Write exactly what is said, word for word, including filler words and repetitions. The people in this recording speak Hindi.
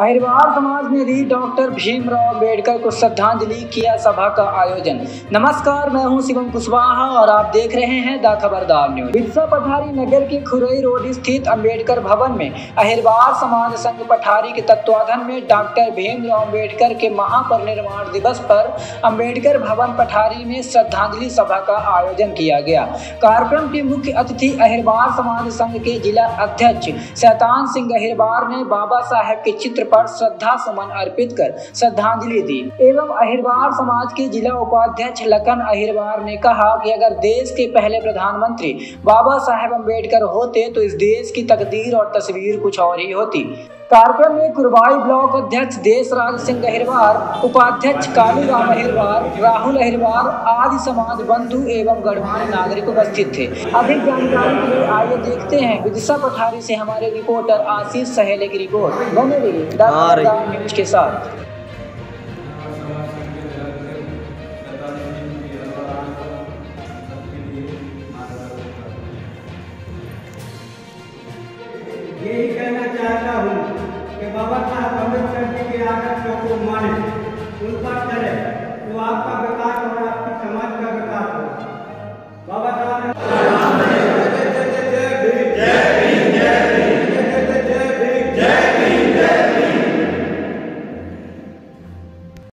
अहिरवार समाज ने दी डॉक्टर भीमराव अंबेडकर को श्रद्धांजलि, किया सभा का आयोजन। नमस्कार, मैं हूं शिवम कुशवाहा और आप देख रहे हैं द खबरदार न्यूज़। पठारी नगर के खुरई रोड स्थित अंबेडकर भवन में अहिरवार समाज संघ पठारी के तत्वाधान में डॉक्टर भीमराव अंबेडकर के महापरिनिर्वाण दिवस पर अंबेडकर भवन पठारी में श्रद्धांजलि सभा का आयोजन किया गया। कार्यक्रम के मुख्य अतिथि अहिरवार समाज संघ के जिला अध्यक्ष शैतान सिंह अहिरवार ने बाबा साहेब के चित्र पर श्रद्धा सुमन अर्पित कर श्रद्धांजलि दी एवं अहिरवार समाज के जिला उपाध्यक्ष लखन अहिरवार ने कहा कि अगर देश के पहले प्रधानमंत्री बाबा साहेब अंबेडकर होते तो इस देश की तकदीर और तस्वीर कुछ और ही होती। कार्यक्रम में कुरवाई ब्लॉक अध्यक्ष देशराज सिंह अहिरवार, उपाध्यक्ष कालूराम अहिरवार, राहुल अहिरवार आदि समाज बंधु एवं गणमान्य नागरिक उपस्थित थे। अधिक जानकारी के लिए आइए देखते हैं विदिशा पठारी से हमारे रिपोर्टर आशीष सहेले की रिपोर्ट। बने रहिए द खबरदार न्यूज़ के साथ। यही कहना चाहता हूँ कि बाबा साहब अम्बेडकर जी के आदर्शों को माने, उन पर चले, तो आपका विकास और आपके समाज का विकास हो। बाबा